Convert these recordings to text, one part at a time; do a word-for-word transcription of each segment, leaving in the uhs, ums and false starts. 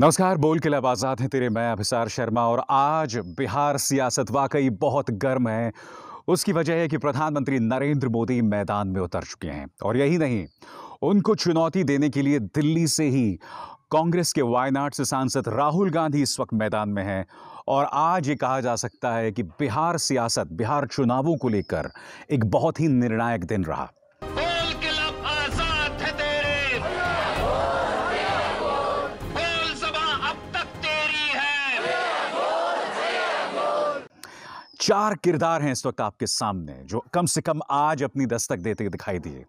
नमस्कार, बोल के लब आज़ाद हैं तेरे, मैं अभिसार शर्मा। और आज बिहार सियासत वाकई बहुत गर्म है। उसकी वजह है कि प्रधानमंत्री नरेंद्र मोदी मैदान में उतर चुके हैं। और यही नहीं, उनको चुनौती देने के लिए दिल्ली से ही कांग्रेस के वायनाड से सांसद राहुल गांधी इस वक्त मैदान में हैं। और आज ये कहा जा सकता है कि बिहार सियासत, बिहार चुनावों को लेकर एक बहुत ही निर्णायक दिन रहा। चार किरदार हैं इस वक्त आपके सामने जो कम से कम आज अपनी दस्तक देते दिखाई दिए।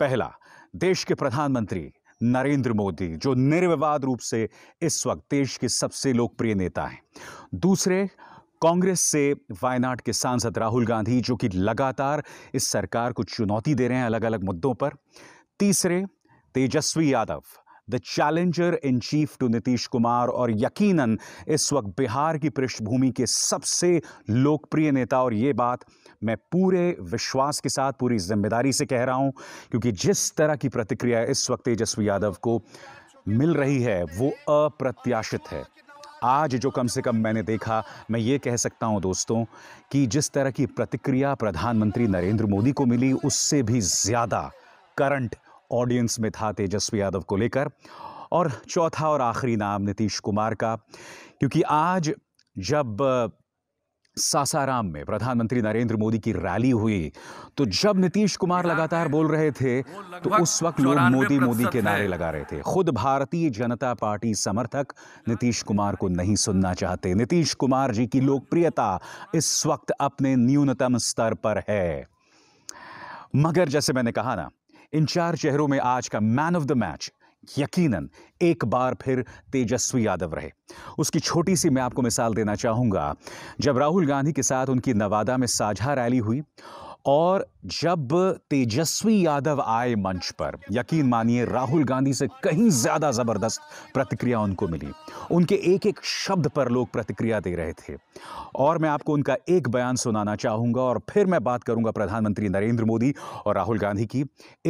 पहला, देश के प्रधानमंत्री नरेंद्र मोदी, जो निर्विवाद रूप से इस वक्त देश के सबसे लोकप्रिय नेता हैं। दूसरे, कांग्रेस से वायनाड के सांसद राहुल गांधी, जो कि लगातार इस सरकार को चुनौती दे रहे हैं अलग अलग मुद्दों पर। तीसरे, Tejashwi Yadav, the challenger in chief to Nitish Kumar, और यकीनन इस वक्त बिहार की पृष्ठभूमि के सबसे लोकप्रिय नेता। और ये बात मैं पूरे विश्वास के साथ, पूरी जिम्मेदारी से कह रहा हूं, क्योंकि जिस तरह की प्रतिक्रिया इस वक्त तेजस्वी यादव को मिल रही है वो अप्रत्याशित है। आज जो कम से कम मैंने देखा, मैं ये कह सकता हूं दोस्तों कि जिस तरह की प्रतिक्रिया प्रधानमंत्री नरेंद्र मोदी को मिली, उससे भी ज़्यादा करंट ऑडियंस में था तेजस्वी यादव को लेकर। और चौथा और आखिरी नाम नीतीश कुमार का, क्योंकि आज जब सासाराम में प्रधानमंत्री नरेंद्र मोदी की रैली हुई तो जब नीतीश कुमार लगातार बोल रहे थे तो उस वक्त लोग मोदी मोदी के नारे लगा रहे थे। खुद भारतीय जनता पार्टी समर्थक नीतीश कुमार को नहीं सुनना चाहते। नीतीश कुमार जी की लोकप्रियता इस वक्त अपने न्यूनतम स्तर पर है। मगर जैसे मैंने कहा ना, इन चार चेहरों में आज का मैन ऑफ द मैच यकीनन एक बार फिर तेजस्वी यादव रहे। उसकी छोटी सी मैं आपको मिसाल देना चाहूँगा। जब राहुल गांधी के साथ उनकी नवादा में साझा रैली हुई और जब तेजस्वी यादव आए मंच पर, यकीन मानिए राहुल गांधी से कहीं ज़्यादा ज़बरदस्त प्रतिक्रिया उनको मिली। उनके एक एक शब्द पर लोग प्रतिक्रिया दे रहे थे। और मैं आपको उनका एक बयान सुनाना चाहूँगा और फिर मैं बात करूँगा प्रधानमंत्री नरेंद्र मोदी और राहुल गांधी की।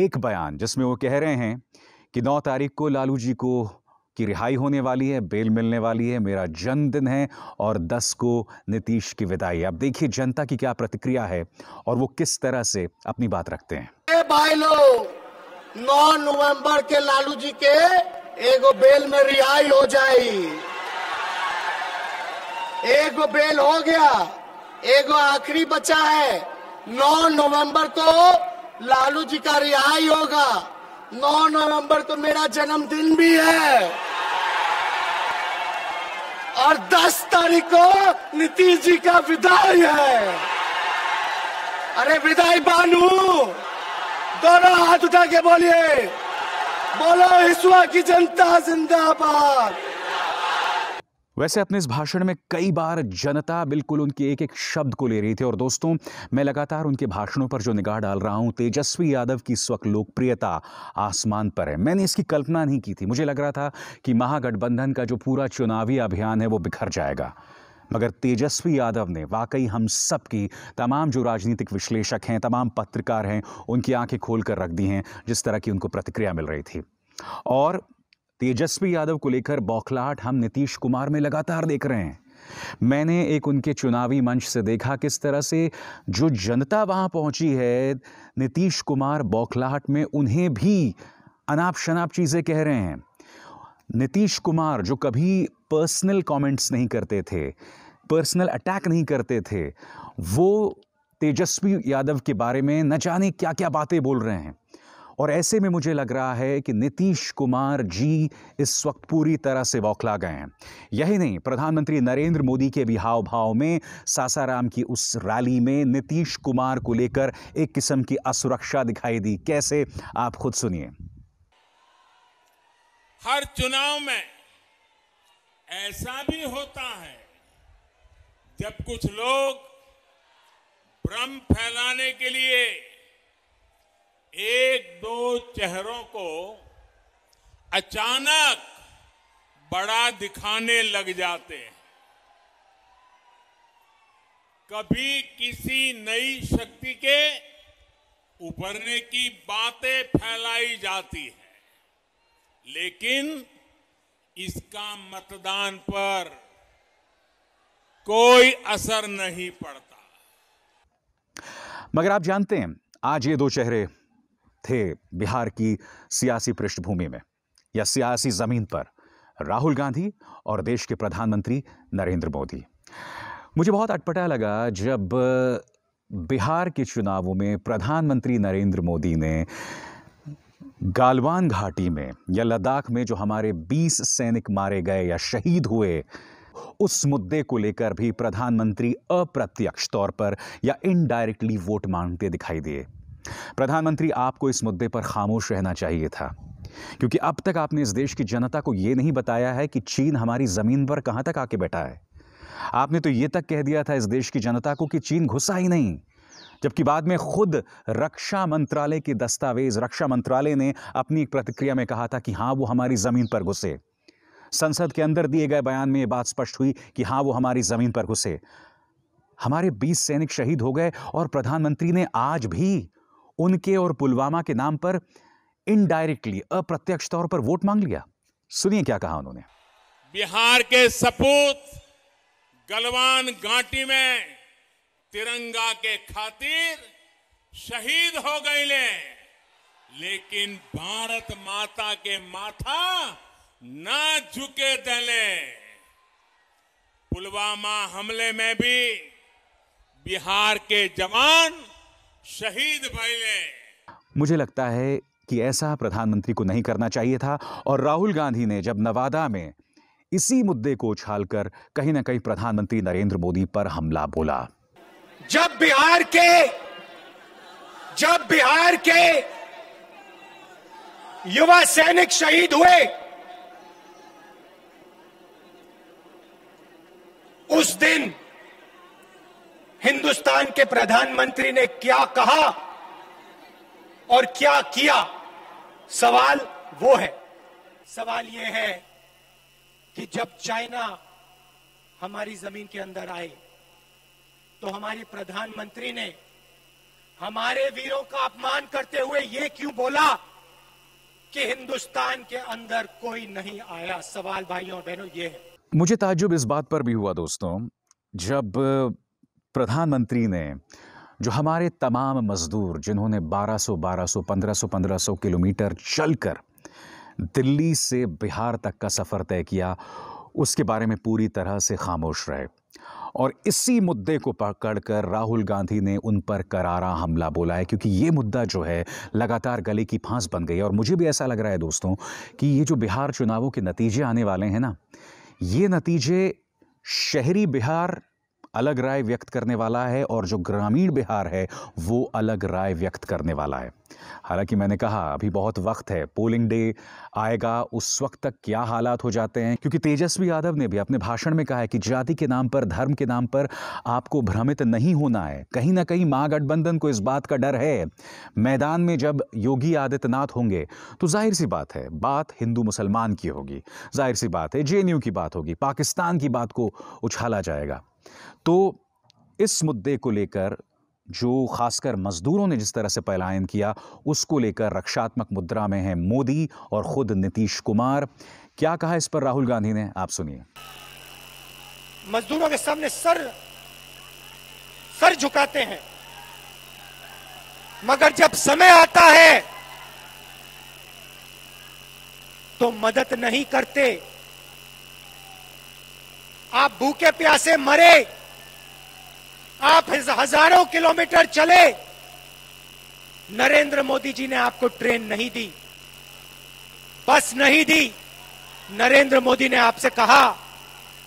एक बयान जिसमें वो कह रहे हैं कि नौ तारीख को लालू जी को की रिहाई होने वाली है, बेल मिलने वाली है, मेरा जन्मदिन है, और दस को नीतीश की विदाई। अब देखिए जनता की क्या प्रतिक्रिया है और वो किस तरह से अपनी बात रखते हैं। भाई लोग, नौ नवंबर के लालू जी के एगो बेल में रिहाई हो जाई। एगो बेल हो गया, एगो आखिरी बचा है। नौ नवंबर को लालू जी का रिहाई होगा। नौ नवंबर को मेरा जन्मदिन भी है और दस तारीख को नीतीश जी का विदाई है। अरे विदाई बानू, दोनों हाथ उठा के बोलिए, बोलो हिस्सा की जनता जिंदाबाद। वैसे अपने इस भाषण में कई बार जनता बिल्कुल उनके एक एक शब्द को ले रही थी। और दोस्तों, मैं लगातार उनके भाषणों पर जो निगाह डाल रहा हूं, तेजस्वी यादव की इस वक्त लोकप्रियता आसमान पर है। मैंने इसकी कल्पना नहीं की थी। मुझे लग रहा था कि महागठबंधन का जो पूरा चुनावी अभियान है वो बिखर जाएगा, मगर तेजस्वी यादव ने वाकई हम सब की, तमाम जो राजनीतिक विश्लेषक हैं, तमाम पत्रकार हैं, उनकी आंखें खोल कर रख दी हैं जिस तरह की उनको प्रतिक्रिया मिल रही थी। और तेजस्वी यादव को लेकर बौखलाहट हम नीतीश कुमार में लगातार देख रहे हैं। मैंने एक उनके चुनावी मंच से देखा किस तरह से जो जनता वहां पहुंची है, नीतीश कुमार बौखलाहट में उन्हें भी अनाप शनाप चीज़ें कह रहे हैं। नीतीश कुमार जो कभी पर्सनल कमेंट्स नहीं करते थे, पर्सनल अटैक नहीं करते थे, वो तेजस्वी यादव के बारे में न जाने क्या क्या बातें बोल रहे हैं। और ऐसे में मुझे लग रहा है कि नीतीश कुमार जी इस वक्त पूरी तरह से बौखला गए हैं। यही नहीं, प्रधानमंत्री नरेंद्र मोदी के भी हाव भाव में, सासाराम की उस रैली में नीतीश कुमार को लेकर एक किस्म की असुरक्षा दिखाई दी। कैसे, आप खुद सुनिए। हर चुनाव में ऐसा भी होता है जब कुछ लोग भ्रम फैलाने के लिए एक दो चेहरों को अचानक बड़ा दिखाने लग जाते हैं। कभी किसी नई शक्ति के उभरने की बातें फैलाई जाती है, लेकिन इसका मतदान पर कोई असर नहीं पड़ता। मगर आप जानते हैं, आज ये दो चेहरे थे बिहार की सियासी पृष्ठभूमि में या सियासी जमीन पर, राहुल गांधी और देश के प्रधानमंत्री नरेंद्र मोदी। मुझे बहुत अटपटा लगा जब बिहार के चुनावों में प्रधानमंत्री नरेंद्र मोदी ने गालवान घाटी में या लद्दाख में जो हमारे बीस सैनिक मारे गए या शहीद हुए, उस मुद्दे को लेकर भी प्रधानमंत्री अप्रत्यक्ष तौर पर या इनडायरेक्टली वोट मांगते दिखाई दिए। प्रधानमंत्री, आपको इस मुद्दे पर खामोश रहना चाहिए था, क्योंकि अब तक आपने इस देश की जनता को यह नहीं बताया है कि चीन हमारी जमीन पर कहां तक आके बैठा है। आपने तो यह तक कह दिया था इस देश की जनता को कि चीन घुसा ही नहीं, जबकि बाद में खुद रक्षा मंत्रालय के दस्तावेज, रक्षा मंत्रालय ने अपनी एक प्रतिक्रिया में कहा था कि हाँ, वो हमारी जमीन पर घुसे। संसद के अंदर दिए गए बयान में ये बात स्पष्ट हुई कि हाँ, वो हमारी जमीन पर घुसे। हमारे बीस सैनिक शहीद हो गए और प्रधानमंत्री ने आज भी उनके और पुलवामा के नाम पर इनडायरेक्टली, अप्रत्यक्ष तौर पर वोट मांग लिया। सुनिए क्या कहा उन्होंने। बिहार के सपूत गलवान घाटी में तिरंगा के खातिर शहीद हो गए ले, लेकिन भारत माता के माथा ना झुके दले। पुलवामा हमले में भी बिहार के जवान शहीद भइले। मुझे लगता है कि ऐसा प्रधानमंत्री को नहीं करना चाहिए था। और राहुल गांधी ने जब नवादा में इसी मुद्दे को उछालकर कहीं ना कहीं प्रधानमंत्री नरेंद्र मोदी पर हमला बोला। जब बिहार के जब बिहार के युवा सैनिक शहीद हुए, उस दिन हिंदुस्तान के प्रधानमंत्री ने क्या कहा और क्या किया, सवाल वो है। सवाल ये है कि जब चाइना हमारी जमीन के अंदर आए तो हमारे प्रधानमंत्री ने हमारे वीरों का अपमान करते हुए ये क्यों बोला कि हिंदुस्तान के अंदर कोई नहीं आया। सवाल भाइयों और बहनों ये है। मुझे ताज्जुब इस बात पर भी हुआ दोस्तों, जब प्रधानमंत्री ने जो हमारे तमाम मजदूर जिन्होंने बारह सौ बारह सौ पंद्रह सौ पंद्रह सौ किलोमीटर चलकर दिल्ली से बिहार तक का सफ़र तय किया, उसके बारे में पूरी तरह से खामोश रहे। और इसी मुद्दे को पकड़कर राहुल गांधी ने उन पर करारा हमला बोला है, क्योंकि ये मुद्दा जो है लगातार गले की फांस बन गई है। और मुझे भी ऐसा लग रहा है दोस्तों कि ये जो बिहार चुनावों के नतीजे आने वाले हैं ना, ये नतीजे शहरी बिहार अलग राय व्यक्त करने वाला है और जो ग्रामीण बिहार है वो अलग राय व्यक्त करने वाला है। हालांकि मैंने कहा अभी बहुत वक्त है, पोलिंग डे आएगा, उस वक्त तक क्या हालात हो जाते हैं, क्योंकि तेजस्वी यादव ने भी अपने भाषण में कहा है कि जाति के नाम पर, धर्म के नाम पर आपको भ्रमित नहीं होना है। कहीं ना कहीं महागठबंधन को इस बात का डर है। मैदान में जब योगी आदित्यनाथ होंगे तो जाहिर सी बात है बात हिंदू मुसलमान की होगी, जाहिर सी बात है जे एन यू की बात होगी, पाकिस्तान की बात को उछाला जाएगा। तो इस मुद्दे को लेकर जो खासकर मजदूरों ने जिस तरह से पलायन किया, उसको लेकर रक्षात्मक मुद्रा में है मोदी और खुद नीतीश कुमार। क्या कहा इस पर राहुल गांधी ने, आप सुनिए। मजदूरों के सामने सर सर झुकाते हैं, मगर जब समय आता है तो मदद नहीं करते। आप भूखे प्यासे मरे, आप हजारों किलोमीटर चले, नरेंद्र मोदी जी ने आपको ट्रेन नहीं दी, बस नहीं दी। नरेंद्र मोदी ने आपसे कहा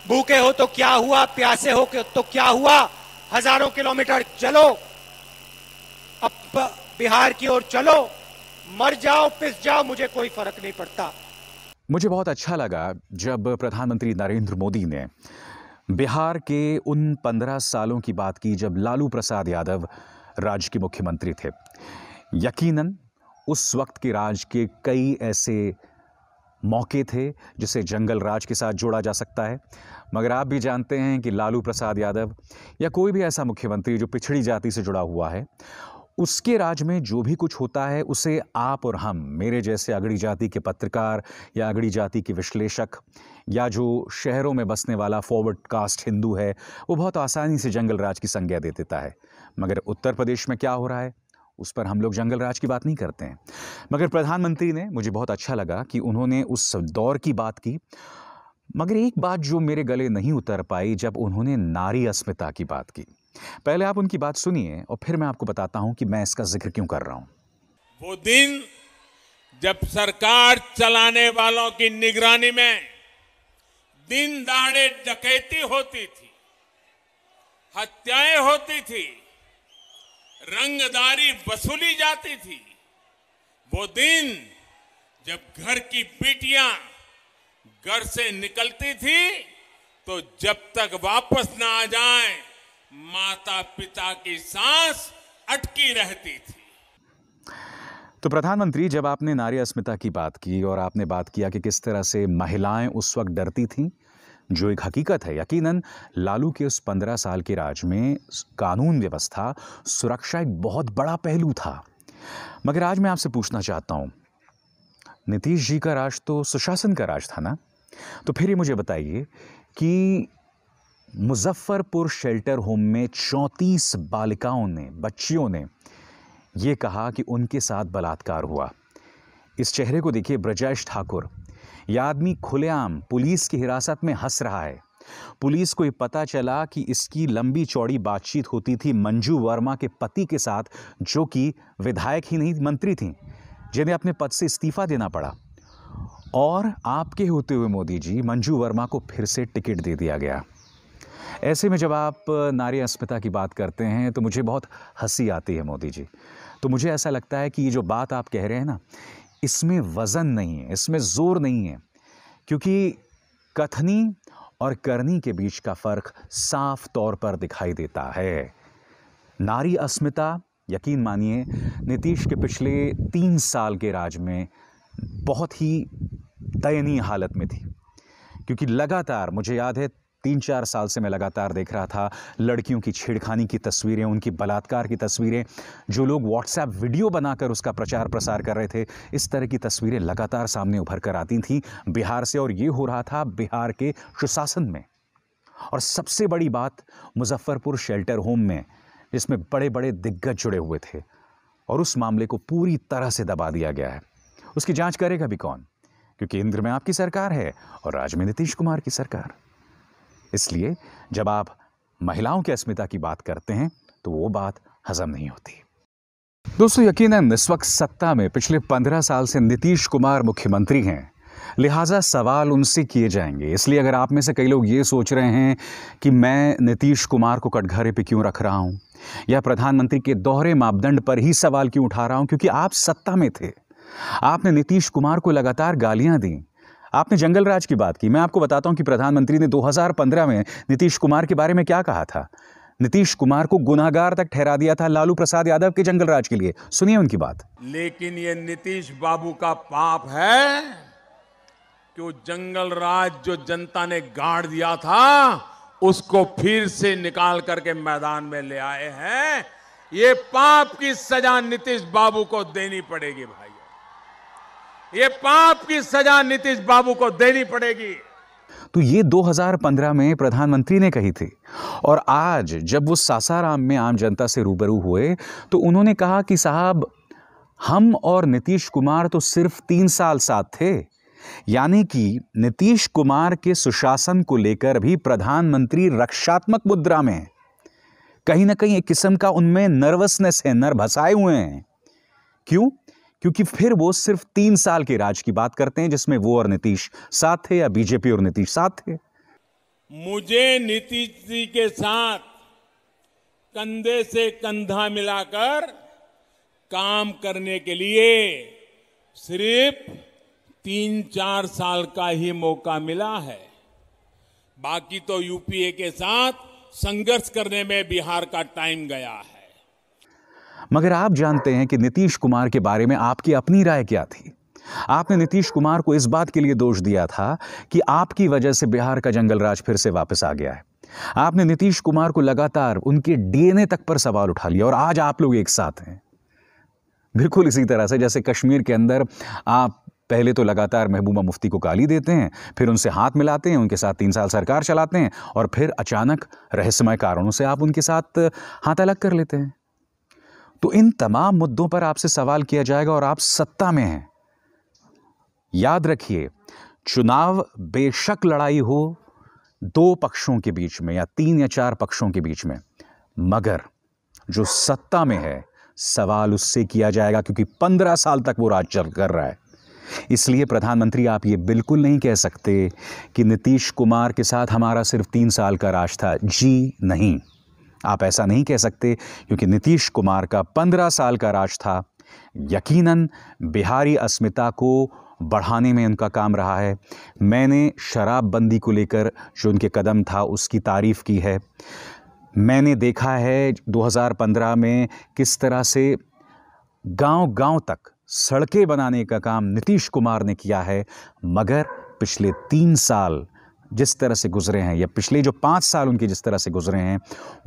भूखे हो तो क्या हुआ, प्यासे हो तो क्या हुआ, हजारों किलोमीटर चलो, अब बिहार की ओर चलो, मर जाओ पिस जाओ, मुझे कोई फर्क नहीं पड़ता। मुझे बहुत अच्छा लगा जब प्रधानमंत्री नरेंद्र मोदी ने बिहार के उन पंद्रह सालों की बात की जब लालू प्रसाद यादव राज्य के मुख्यमंत्री थे। यकीनन उस वक्त के राज्य के कई ऐसे मौके थे जिसे जंगल राज के साथ जोड़ा जा सकता है, मगर आप भी जानते हैं कि लालू प्रसाद यादव या कोई भी ऐसा मुख्यमंत्री जो पिछड़ी जाति से जुड़ा हुआ है, उसके राज में जो भी कुछ होता है उसे आप और हम, मेरे जैसे अगड़ी जाति के पत्रकार या अगड़ी जाति के विश्लेषक या जो शहरों में बसने वाला फॉरवर्ड कास्ट हिंदू है, वो बहुत आसानी से जंगल राज की संज्ञा दे देता है। मगर उत्तर प्रदेश में क्या हो रहा है उस पर हम लोग जंगल राज की बात नहीं करते हैं। मगर प्रधानमंत्री ने, मुझे बहुत अच्छा लगा कि उन्होंने उस दौर की बात की, मगर एक बात जो मेरे गले नहीं उतर पाई जब उन्होंने नारी अस्मिता की बात की। पहले आप उनकी बात सुनिए और फिर मैं आपको बताता हूं कि मैं इसका जिक्र क्यों कर रहा हूं। वो दिन जब सरकार चलाने वालों की निगरानी में दिन दहाड़े डकैती होती थी, हत्याएं होती थी, रंगदारी वसूली जाती थी, वो दिन जब घर की बेटियां घर से निकलती थी तो जब तक वापस ना आ जाए माता पिता की सांस अटकी रहती थी। तो प्रधानमंत्री, जब आपने नारी अस्मिता की बात की और आपने बात किया कि किस तरह से महिलाएं उस वक्त डरती थीं, जो एक हकीकत है, यकीनन लालू के उस पंद्रह साल के राज में कानून व्यवस्था, सुरक्षा एक बहुत बड़ा पहलू था। मगर आज मैं आपसे पूछना चाहता हूँ, नीतीश जी का राज तो सुशासन का राज था ना, तो फिर ये मुझे बताइए कि मुजफ्फरपुर शेल्टर होम में चौंतीस बालिकाओं ने, बच्चियों ने ये कहा कि उनके साथ बलात्कार हुआ। इस चेहरे को देखिए, ब्रजेश ठाकुर। यह आदमी खुलेआम पुलिस की हिरासत में हंस रहा है। पुलिस को ये पता चला कि इसकी लंबी चौड़ी बातचीत होती थी मंजू वर्मा के पति के साथ, जो कि विधायक ही नहीं मंत्री थीं, जिन्हें अपने पद से इस्तीफा देना पड़ा। और आपके होते हुए मोदी जी, मंजू वर्मा को फिर से टिकट दे दिया गया। ऐसे में जब आप नारी अस्मिता की बात करते हैं तो मुझे बहुत हंसी आती है मोदी जी। तो मुझे ऐसा लगता है कि ये जो बात आप कह रहे हैं ना, इसमें वज़न नहीं है, इसमें ज़ोर नहीं है, क्योंकि कथनी और करनी के बीच का फ़र्क साफ तौर पर दिखाई देता है। नारी अस्मिता, यकीन मानिए, नीतीश के पिछले तीन साल के राज में बहुत ही दयनीय हालत में थी, क्योंकि लगातार, मुझे याद है तीन चार साल से मैं लगातार देख रहा था लड़कियों की छेड़खानी की तस्वीरें, उनकी बलात्कार की तस्वीरें, जो लोग व्हाट्सएप वीडियो बनाकर उसका प्रचार प्रसार कर रहे थे, इस तरह की तस्वीरें लगातार सामने उभर कर आती थीं बिहार से। और ये हो रहा था बिहार के सुशासन में। और सबसे बड़ी बात, मुजफ्फरपुर शेल्टर होम में, जिसमें बड़े बड़े दिग्गज जुड़े हुए थे, और उस मामले को पूरी तरह से दबा दिया गया है। उसकी जाँच करेगा भी कौन, क्योंकि केंद्र में आपकी सरकार है और राज्य में नीतीश कुमार की सरकार। इसलिए जब आप महिलाओं की अस्मिता की बात करते हैं तो वो बात हजम नहीं होती। दोस्तों, यकीनन इस वक्त सत्ता में पिछले पंद्रह साल से नीतीश कुमार मुख्यमंत्री हैं, लिहाजा सवाल उनसे किए जाएंगे। इसलिए अगर आप में से कई लोग ये सोच रहे हैं कि मैं नीतीश कुमार को कटघरे पे क्यों रख रहा हूँ या प्रधानमंत्री के दोहरे मापदंड पर ही सवाल क्यों उठा रहा हूँ, क्योंकि आप सत्ता में थे, आपने नीतीश कुमार को लगातार गालियाँ दी, आपने जंगल राज की बात की। मैं आपको बताता हूं कि प्रधानमंत्री ने दो हज़ार पंद्रह में नीतीश कुमार के बारे में क्या कहा था। नीतीश कुमार को गुनाहगार तक ठहरा दिया था लालू प्रसाद यादव के जंगल राज के लिए। सुनिए उनकी बात। लेकिन ये नीतीश बाबू का पाप है कि वो जंगल राज जो जनता ने गाड़ दिया था उसको फिर से निकाल करके मैदान में ले आए हैं। ये पाप की सजा नीतीश बाबू को देनी पड़ेगी भाई, ये पाप की सजा नीतीश बाबू को देनी पड़ेगी। तो ये दो हज़ार पंद्रह में प्रधानमंत्री ने कही थी। और आज जब वो सासाराम में आम जनता से रूबरू हुए तो उन्होंने कहा कि साहब, हम और नीतीश कुमार तो सिर्फ तीन साल साथ थे। यानी कि नीतीश कुमार के सुशासन को लेकर भी प्रधानमंत्री रक्षात्मक मुद्रा में, कहीं ना कहीं एक किस्म का उनमें नर्वसनेस है, नर्भसाए हुए हैं। क्यों? क्योंकि फिर वो सिर्फ तीन साल के राज की बात करते हैं जिसमें वो और नीतीश साथ थे, या बीजेपी और नीतीश साथ थे। मुझे नीतीश जी के साथ कंधे से कंधा मिलाकर काम करने के लिए सिर्फ तीन चार साल का ही मौका मिला है। बाकी तो यूपीए के साथ संघर्ष करने में बिहार का टाइम गया है। मगर आप जानते हैं कि नीतीश कुमार के बारे में आपकी अपनी राय क्या थी। आपने नीतीश कुमार को इस बात के लिए दोष दिया था कि आपकी वजह से बिहार का जंगल राज फिर से वापस आ गया है। आपने नीतीश कुमार को लगातार उनके डीएनए तक पर सवाल उठा लिया और आज आप लोग एक साथ हैं। बिल्कुल इसी तरह से जैसे कश्मीर के अंदर आप पहले तो लगातार महबूबा मुफ्ती को गाली देते हैं, फिर उनसे हाथ मिलाते हैं, उनके साथ तीन साल सरकार चलाते हैं और फिर अचानक रहस्यमय कारणों से आप उनके साथ हाथ अलग कर लेते हैं। तो इन तमाम मुद्दों पर आपसे सवाल किया जाएगा और आप सत्ता में हैं। याद रखिए, चुनाव बेशक लड़ाई हो दो पक्षों के बीच में या तीन या चार पक्षों के बीच में, मगर जो सत्ता में है सवाल उससे किया जाएगा, क्योंकि पंद्रह साल तक वो राज कर रहा है। इसलिए प्रधानमंत्री, आप ये बिल्कुल नहीं कह सकते कि नीतीश कुमार के साथ हमारा सिर्फ तीन साल का राज था। जी नहीं, आप ऐसा नहीं कह सकते, क्योंकि नीतीश कुमार का पंद्रह साल का राज था। यकीनन बिहारी अस्मिता को बढ़ाने में उनका काम रहा है। मैंने शराबबंदी को लेकर जो उनके कदम था उसकी तारीफ़ की है। मैंने देखा है दो हज़ार पंद्रह में किस तरह से गांव-गांव तक सड़कें बनाने का काम नीतीश कुमार ने किया है, मगर पिछले तीन साल जिस तरह से गुजरे हैं या पिछले जो पाँच साल उनके जिस तरह से गुजरे हैं,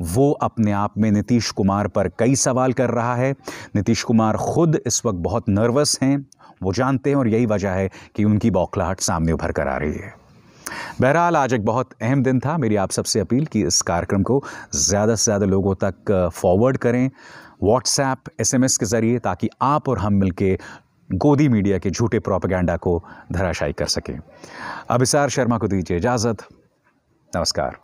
वो अपने आप में नीतीश कुमार पर कई सवाल कर रहा है। नीतीश कुमार खुद इस वक्त बहुत नर्वस हैं, वो जानते हैं, और यही वजह है कि उनकी बौखलाहट सामने उभर कर आ रही है। बहरहाल, आज एक बहुत अहम दिन था। मेरी आप सबसे अपील कि इस कार्यक्रम को ज़्यादा से ज़्यादा लोगों तक फॉरवर्ड करें व्हाट्सएप, एसएमएस के ज़रिए, ताकि आप और हम मिलके गोदी मीडिया के झूठे प्रोपेगेंडा को धराशायी कर सकें। अभिसार शर्मा को दीजिए इजाज़त। नमस्कार।